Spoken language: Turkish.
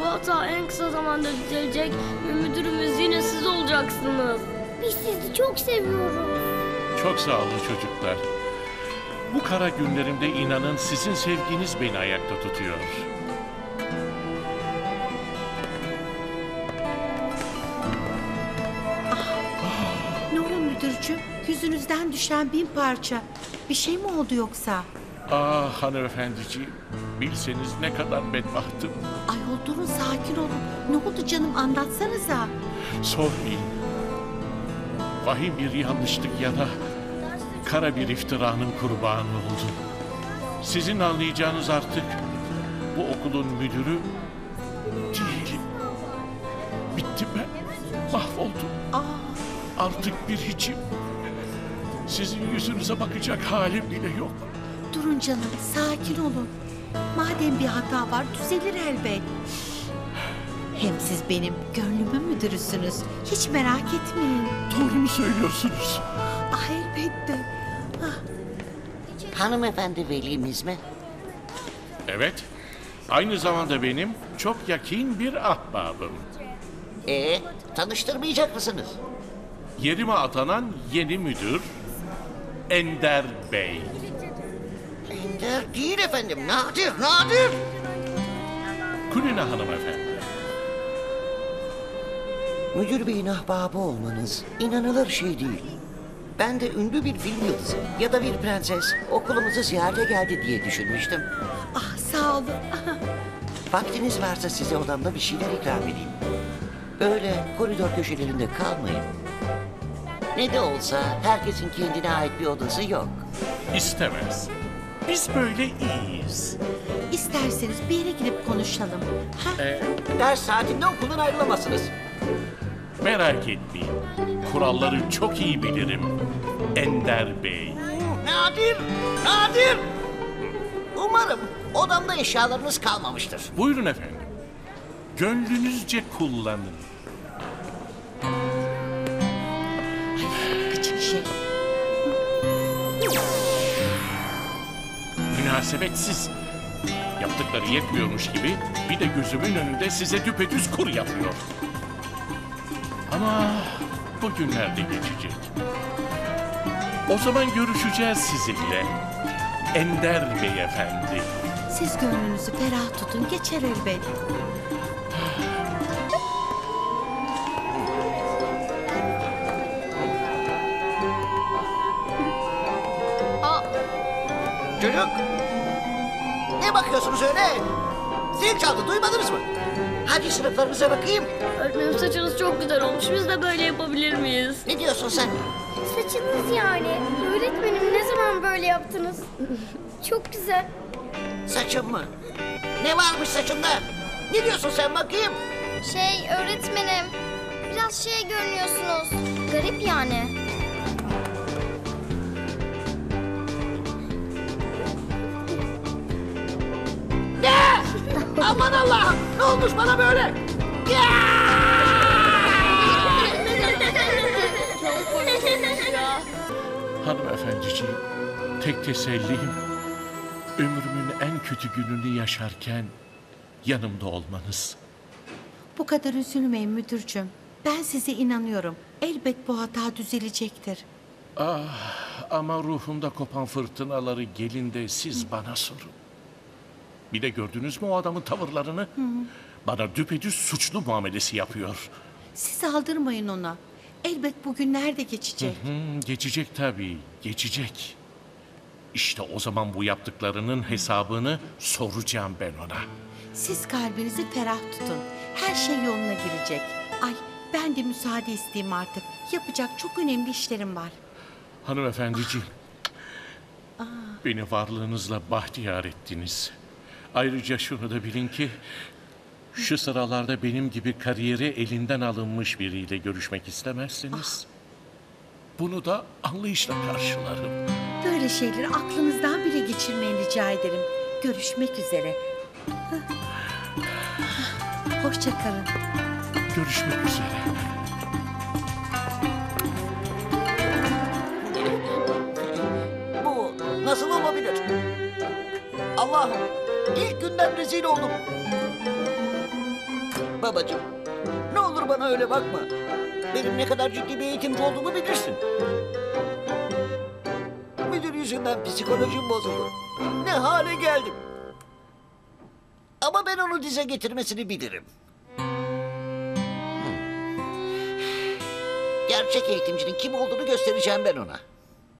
Bu hata en kısa zamanda düzelecek ve müdürümüz yine siz olacaksınız. Biz sizi çok seviyoruz. Çok sağ olun çocuklar. Bu kara günlerimde inanın sizin sevginiz beni ayakta tutuyor. Müdürcüğüm, yüzünüzden düşen 1000 parça. Bir şey mi oldu yoksa? Ah hanımefendiciğim, bilseniz ne kadar bedbahtım. Ayol durun, sakin olun. Ne oldu canım, anlatsanıza. Sormayın. Vahim bir yanlışlık ya da kara bir iftiranın kurbanı oldum. Sizin anlayacağınız artık bu okulun müdürü değilim. Bittim ben, mahvoldum. Artık bir hiçim. Sizin yüzünüze bakacak halim bile yok. Durun canım, sakin olun. Madem bir hata var, düzelir elbet. Hem siz benim gönlümün müdürüsünüz. Hiç merak etmeyin. Doğru mu söylüyorsunuz? Ah, elbette. Hanımefendi velimiz mi? Evet. Aynı zamanda benim çok yakın bir ahbabım. Tanıştırmayacak mısınız? Yerime atanan yeni müdür Ender Bey. Ender değil efendim, Nadir. Kulina hanımefendi. Müdür Bey'in ahbabı olmanız inanılır şey değil. Ben de ünlü bir film yıldızı ya da bir prenses okulumuzu ziyarete geldi diye düşünmüştüm. Ah, sağ olun. Vaktiniz varsa size odamda bir şeyler ikram edeyim. Öyle koridor köşelerinde kalmayın. Ne de olsa herkesin kendine ait bir odası yok. İstemez. Biz böyle iyiyiz. İsterseniz bir yere gidip konuşalım. Ders saatinde okuldan ayrılamazsınız. Merak etmeyin. Kuralları çok iyi bilirim. Ender Bey. Nadir! Umarım odamda eşyalarınız kalmamıştır. Buyurun efendim. Gönlünüzce kullanın. Münasebetsiz. Yaptıkları yetmiyormuş gibi bir de gözümün önünde size düpedüz kur yapıyor. Ama bu günler de geçecek. O zaman görüşeceğiz sizinle. Ender beyefendi. Siz gönlünüzü ferah tutun, geçer elbet. Çocuk, ne bakıyorsunuz öyle? Zil çaldı, duymadınız mı? Hadi sınıflarımıza bakayım. Öğretmenim, saçınız çok güzel olmuş. Biz de böyle yapabilir miyiz? Ne diyorsun sen? Saçınız yani. Öğretmenim, ne zaman böyle yaptınız? Çok güzel. Saçım mı? Ne varmış saçımda? Ne diyorsun sen bakayım? Öğretmenim, biraz görünüyorsunuz. Garip yani. Aman Allah'ım! Ne olmuş bana böyle? Çok komik olmuş ya. Hanımefendiciğim, tek tesellim ömrümün en kötü gününü yaşarken yanımda olmanız. Bu kadar üzülmeyin müdürcüğüm. Ben size inanıyorum. Elbet bu hata düzelecektir. Ah, ama ruhumda kopan fırtınaları gelin de siz bana sorun. Bir de gördünüz mü o adamın tavırlarını? Bana düpedüz suçlu muamelesi yapıyor. Siz aldırmayın ona. Elbet bugünler de geçecek. Geçecek tabii, geçecek. İşte o zaman bu yaptıklarının hesabını soracağım ben ona. Siz kalbinizi ferah tutun. Her şey yoluna girecek. Ay, ben de müsaade isteyeyim artık. Yapacak çok önemli işlerim var. Hanımefendiciğim, beni varlığınızla bahtiyar ettiniz. Ayrıca şunu da bilin ki şu sıralarda benim gibi kariyeri elinden alınmış biriyle görüşmek istemezsiniz. Bunu da anlayışla karşılarım. Böyle şeyleri aklınızdan bile geçirmeyi rica ederim. Görüşmek üzere. Hoşça kalın. Görüşmek üzere. Bu nasıl olabilir? Allah'ım, İlk günden rezil oldum. babacığım. Ne olur bana öyle bakma. Benim ne kadar ciddi bir eğitimci olduğumu bilirsin. Müdür yüzünden psikolojim bozuldu. Ne hale geldim. Ama ben onu dize getirmesini bilirim. Gerçek eğitimcinin kim olduğunu göstereceğim ben ona.